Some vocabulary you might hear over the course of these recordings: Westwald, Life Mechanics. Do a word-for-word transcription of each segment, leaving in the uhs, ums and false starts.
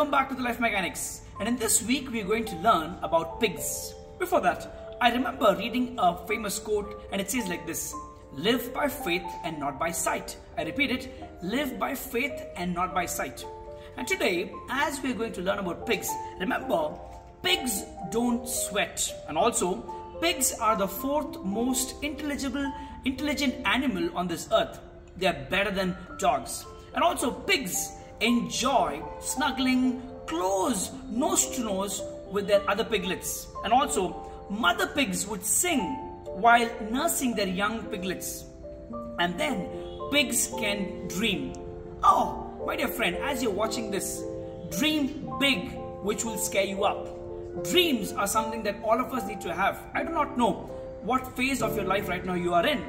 Welcome back to the Life Mechanics, and in this week we are going to learn about pigs. Before that, I remember reading a famous quote and it says like this: live by faith and not by sight. I repeat it, live by faith and not by sight. And today, as we are going to learn about pigs, remember, pigs don't sweat, and also pigs are the fourth most intelligible, intelligent animal on this earth. They are better than dogs, and also pigs enjoy snuggling close nose to nose with their other piglets. And also, mother pigs would sing while nursing their young piglets. And then pigs can dream. Oh, my dear friend, as you're watching this, dream big, which will scare you up. Dreams are something that all of us need to have. I do not know what phase of your life right now you are in.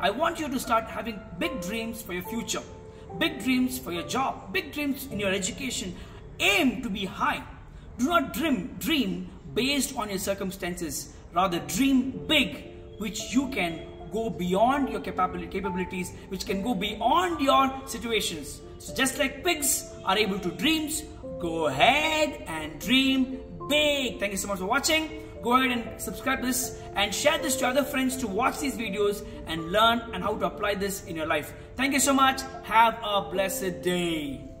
I want you to start having big dreams for your future. Big dreams for your job, big dreams in your education. Aim to be high. Do not dream, dream based on your circumstances. Rather, dream big, which you can go beyond your capabilities, which can go beyond your situations. So just like pigs are able to dream, go ahead and dream big. Thank you so much for watching. Go ahead and subscribe this and share this to other friends to watch these videos and learn and how to apply this in your life. Thank you so much. Have a blessed day.